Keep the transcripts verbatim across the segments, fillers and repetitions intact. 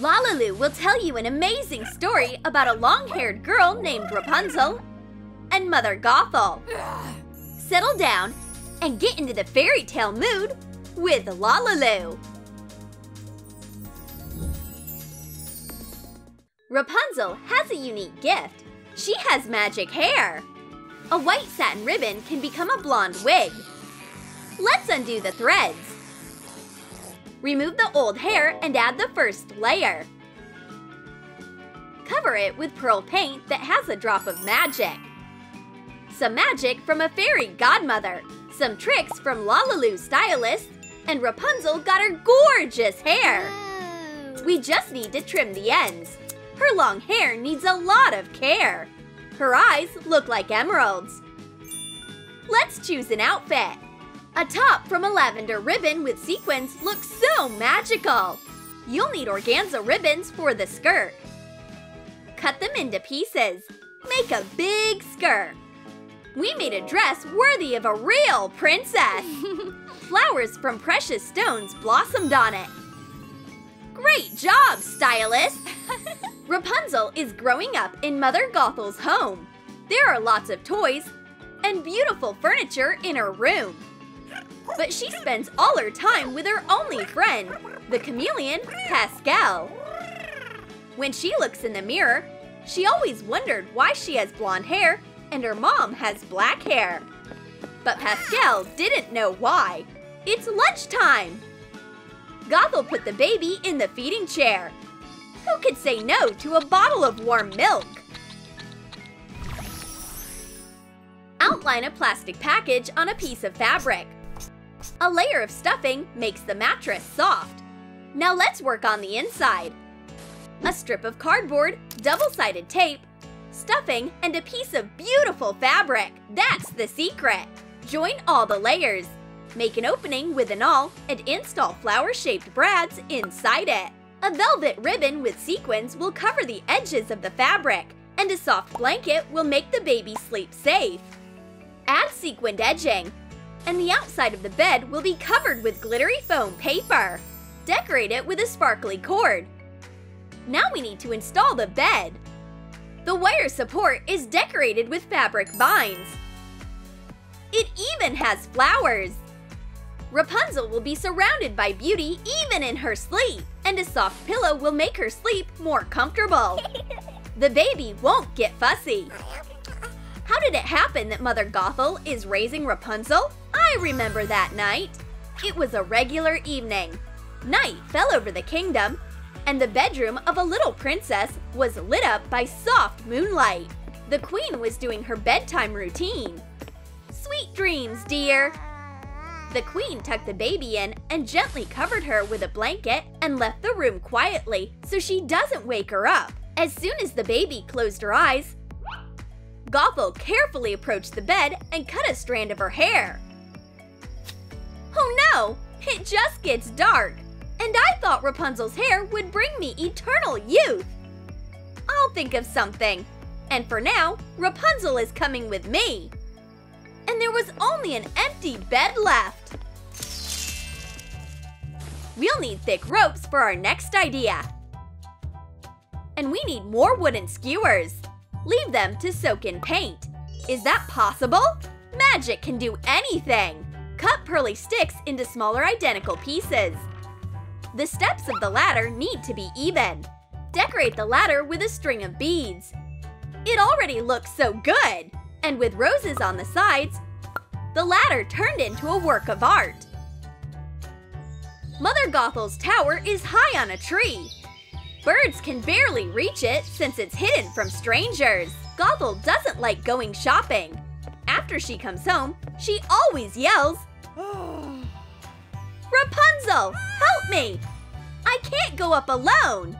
LaLiLu will tell you an amazing story about a long-haired girl named Rapunzel and Mother Gothel. Settle down and get into the fairy tale mood with LaLiLu. Rapunzel has a unique gift. She has magic hair. A white satin ribbon can become a blonde wig. Let's undo the threads. Remove the old hair and add the first layer. Cover it with pearl paint that has a drop of magic. Some magic from a fairy godmother, some tricks from LaLiLu's stylist, and Rapunzel got her gorgeous hair. We just need to trim the ends. Her long hair needs a lot of care. Her eyes look like emeralds. Let's choose an outfit. A top from a lavender ribbon with sequins looks so magical! You'll need organza ribbons for the skirt. Cut them into pieces. Make a big skirt. We made a dress worthy of a real princess. Flowers from precious stones blossomed on it. Great job, stylist! Rapunzel is growing up in Mother Gothel's home. There are lots of toys and beautiful furniture in her room. But she spends all her time with her only friend, the chameleon, Pascal. When she looks in the mirror, she always wondered why she has blonde hair and her mom has black hair. But Pascal didn't know why. It's lunchtime! Gothel put the baby in the feeding chair. Who could say no to a bottle of warm milk? Outline a plastic package on a piece of fabric. A layer of stuffing makes the mattress soft. Now let's work on the inside. A strip of cardboard, double-sided tape, stuffing, and a piece of beautiful fabric. That's the secret! Join all the layers. Make an opening with an awl and install flower-shaped brads inside it. A velvet ribbon with sequins will cover the edges of the fabric, and a soft blanket will make the baby sleep safe. Add sequined edging, and the outside of the bed will be covered with glittery foam paper. Decorate it with a sparkly cord. Now we need to install the bed. The wire support is decorated with fabric binds. It even has flowers. Rapunzel will be surrounded by beauty even in her sleep, and a soft pillow will make her sleep more comfortable. The baby won't get fussy. How did it happen that Mother Gothel is raising Rapunzel? I remember that night. It was a regular evening. Night fell over the kingdom, and the bedroom of a little princess was lit up by soft moonlight. The queen was doing her bedtime routine. Sweet dreams, dear. The queen tucked the baby in and gently covered her with a blanket and left the room quietly so she doesn't wake her up. As soon as the baby closed her eyes, Gothel carefully approached the bed and cut a strand of her hair. Oh no! It just gets dark! And I thought Rapunzel's hair would bring me eternal youth! I'll think of something. And for now, Rapunzel is coming with me! And there was only an empty bed left! We'll need thick ropes for our next idea. And we need more wooden skewers. Leave them to soak in paint. Is that possible? Magic can do anything! Cut pearly sticks into smaller identical pieces. The steps of the ladder need to be even. Decorate the ladder with a string of beads. It already looks so good! And with roses on the sides, the ladder turned into a work of art. Mother Gothel's tower is high on a tree. Birds can barely reach it since it's hidden from strangers. Gothel doesn't like going shopping. After she comes home, she always yells, "Rapunzel, help me! I can't go up alone!"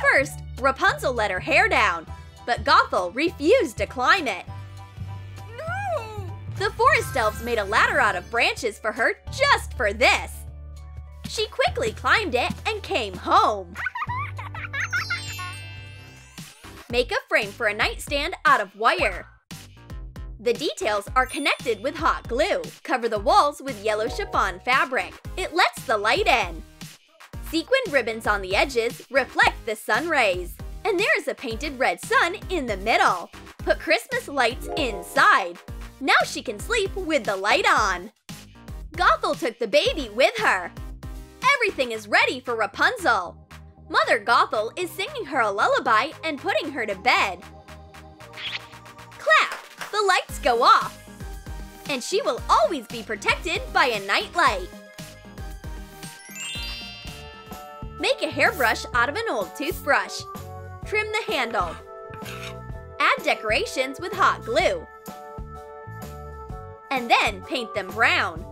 First, Rapunzel let her hair down, but Gothel refused to climb it. No. The forest elves made a ladder out of branches for her just for this. She quickly climbed it and came home. Make a frame for a nightstand out of wire. The details are connected with hot glue. Cover the walls with yellow chiffon fabric. It lets the light in. Sequin ribbons on the edges reflect the sun rays. And there's a painted red sun in the middle. Put Christmas lights inside. Now she can sleep with the light on. Gothel took the baby with her. Everything is ready for Rapunzel. Mother Gothel is singing her a lullaby and putting her to bed. Clap! The lights go off. And she will always be protected by a nightlight. Make a hairbrush out of an old toothbrush. Trim the handle. Add decorations with hot glue. And then paint them brown.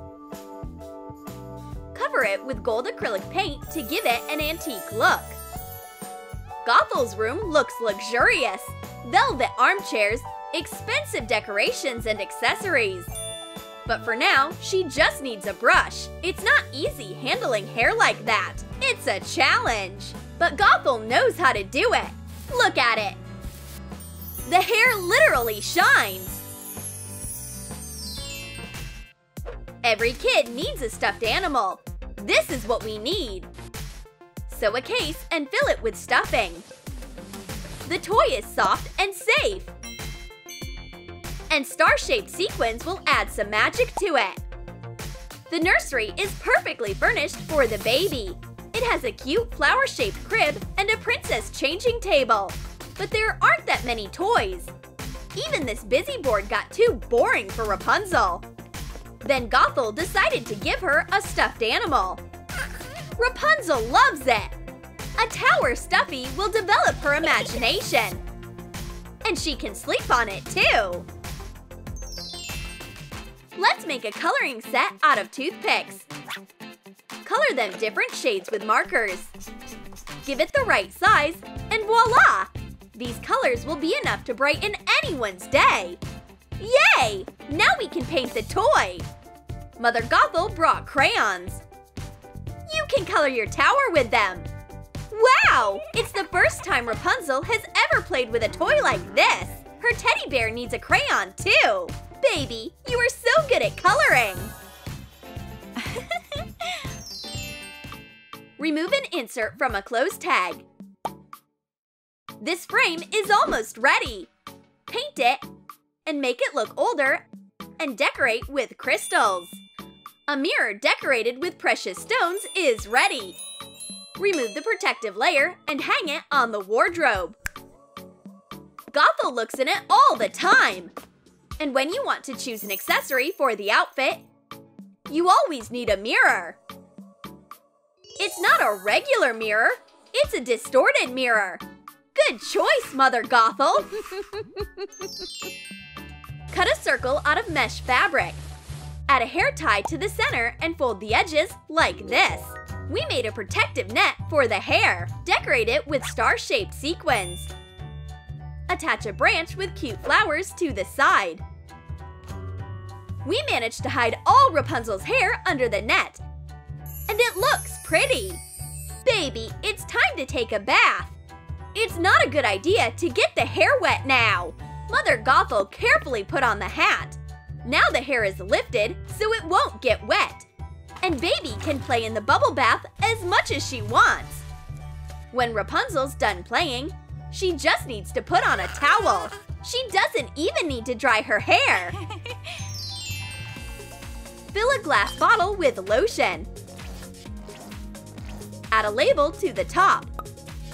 Cover it with gold acrylic paint to give it an antique look. Gothel's room looks luxurious. Velvet armchairs, expensive decorations and accessories. But for now, she just needs a brush. It's not easy handling hair like that. It's a challenge. But Gothel knows how to do it. Look at it. The hair literally shines. Every kid needs a stuffed animal. This is what we need. Sew a case and fill it with stuffing. The toy is soft and safe. And star-shaped sequins will add some magic to it. The nursery is perfectly furnished for the baby. It has a cute flower-shaped crib and a princess changing table. But there aren't that many toys. Even this busy board got too boring for Rapunzel. Then Gothel decided to give her a stuffed animal. Rapunzel loves it. A tower stuffy will develop her imagination. And she can sleep on it too. Let's make a coloring set out of toothpicks. Color them different shades with markers. Give it the right size, and voila! These colors will be enough to brighten anyone's day. Yay! Now we can paint the toy! Mother Gothel brought crayons. You can color your tower with them. Wow! It's the first time Rapunzel has ever played with a toy like this. Her teddy bear needs a crayon too. Baby, you are so good at coloring! Remove an insert from a clothes tag. This frame is almost ready. Paint it and make it look older and decorate with crystals. A mirror decorated with precious stones is ready. Remove the protective layer and hang it on the wardrobe. Gothel looks in it all the time. And when you want to choose an accessory for the outfit, you always need a mirror. It's not a regular mirror, it's a distorted mirror. Good choice, Mother Gothel! Cut a circle out of mesh fabric. Add a hair tie to the center and fold the edges like this. We made a protective net for the hair. Decorate it with star-shaped sequins. Attach a branch with cute flowers to the side. We managed to hide all Rapunzel's hair under the net. And it looks pretty. Baby, it's time to take a bath. It's not a good idea to get the hair wet now. Mother Gothel carefully put on the hat. Now the hair is lifted so it won't get wet. And baby can play in the bubble bath as much as she wants. When Rapunzel's done playing, she just needs to put on a towel. She doesn't even need to dry her hair. Fill a glass bottle with lotion. Add a label to the top.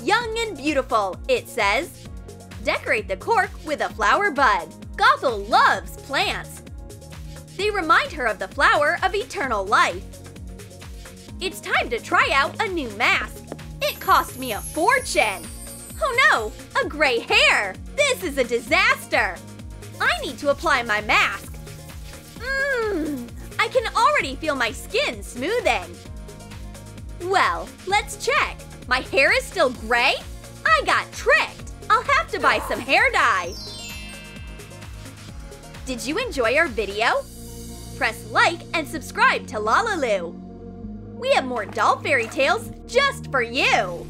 Young and beautiful, it says. Decorate the cork with a flower bud. Gothel loves plants. They remind her of the flower of eternal life. It's time to try out a new mask. It cost me a fortune. Oh no! A gray hair! This is a disaster! I need to apply my mask. Mmm! I can already feel my skin smoothing. Well, let's check. My hair is still gray? I got tricked! I'll have to buy some hair dye. Did you enjoy our video? Press like and subscribe to LaLiLu. We have more doll fairy tales just for you!